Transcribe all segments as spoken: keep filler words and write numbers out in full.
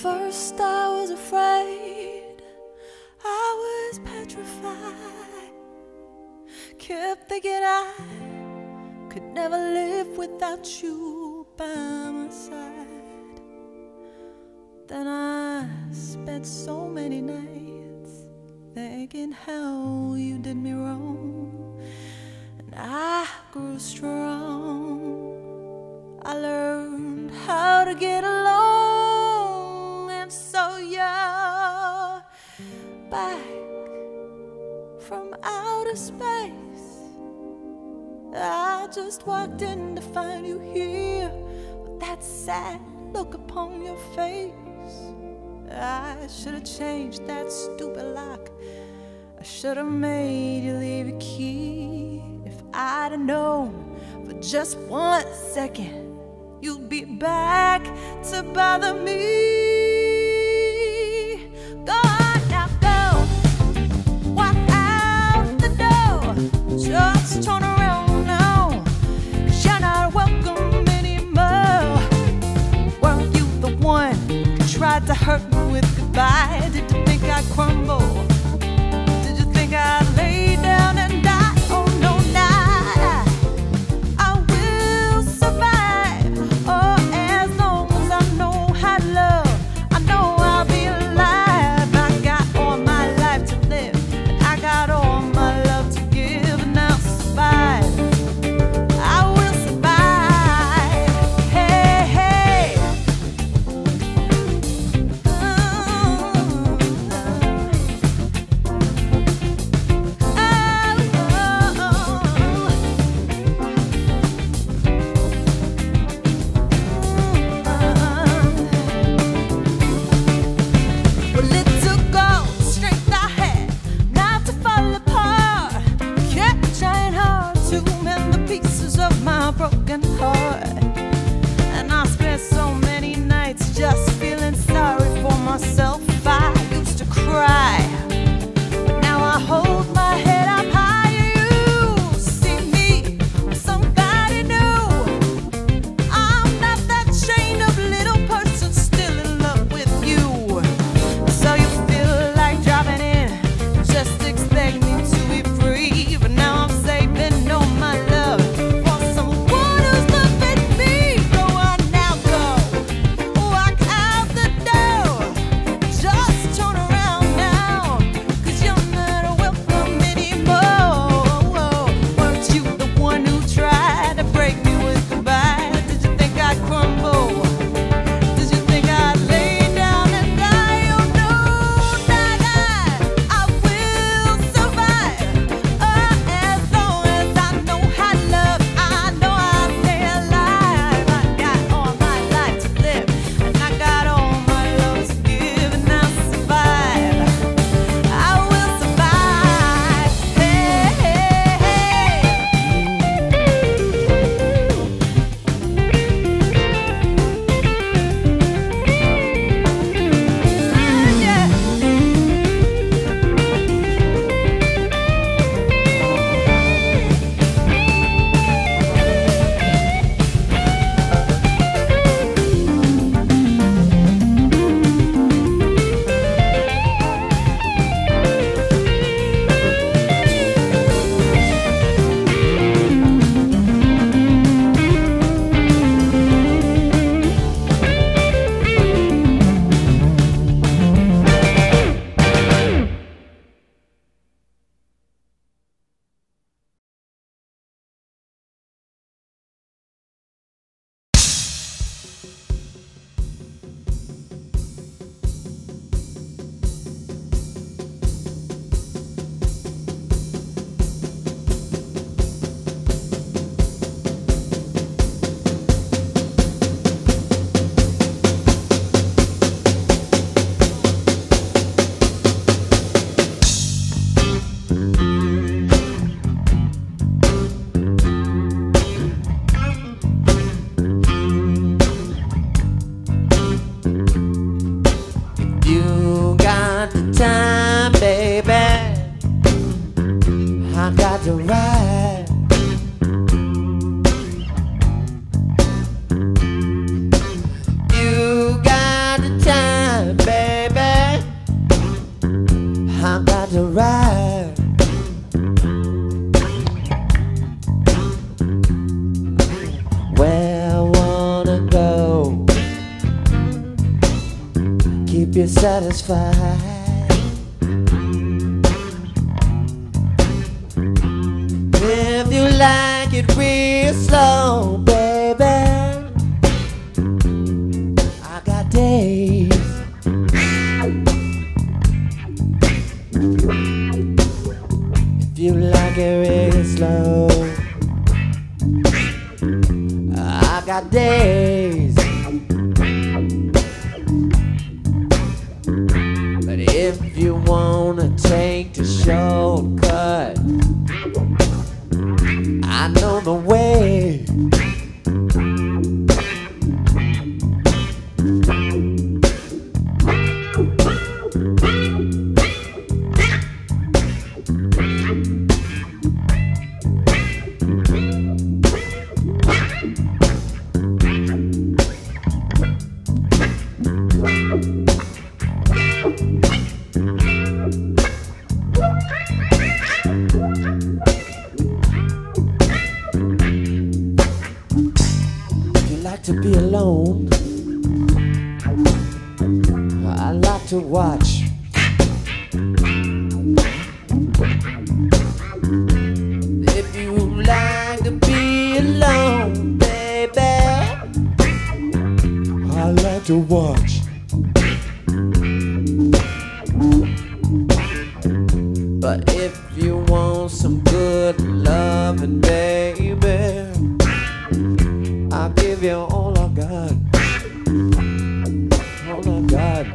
First I was afraid, I was petrified. Kept thinking I could never live without you by my side. Then I spent so many nights thinking how you did me wrong. And I grew strong, I learned how to get along. Back from outer space, I just walked in to find you here with that sad look upon your face. I should have changed that stupid lock, I should have made you leave your key. If I'd have known for just one second you'd be back to bother me. Just turn around now, 'cause you're not welcome anymore. Were you the one who tried to hurt me with goodbye? Did you think I'd crumble? Did you think I'd lay down and die? Oh no, nah, I will survive. Oh, as long as I know how to love, I know I'll be alive. I got all my life to live, and I got all my love to give. Broken heart, and I spent so many nights just feeling sorry for myself. I used to cry, but now I hold my head up high. You see me with somebody new. I'm not that chained up little person still in love with you. So you feel like dropping in, just expect me to be free. But now I'm saving all my love. be satisfied. If you like it real slow, baby, I got days. If you like it real slow, I got days. But if you wanna take the shortcut, I know the way. To be alone, I like to watch. If you like to be alone, baby, I like to watch. But if you want some good loving, baby, I'll give you all I got, all I got.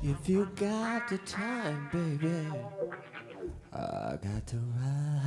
If you got the time, baby, I got to ride.